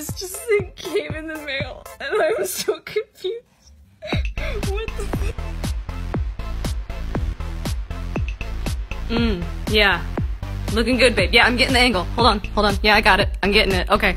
This just like, came in the mail and I'm so confused. What the fuck? Yeah. Looking good, babe. Yeah, I'm getting the angle. Hold on, hold on. Yeah, I got it. I'm getting it. Okay.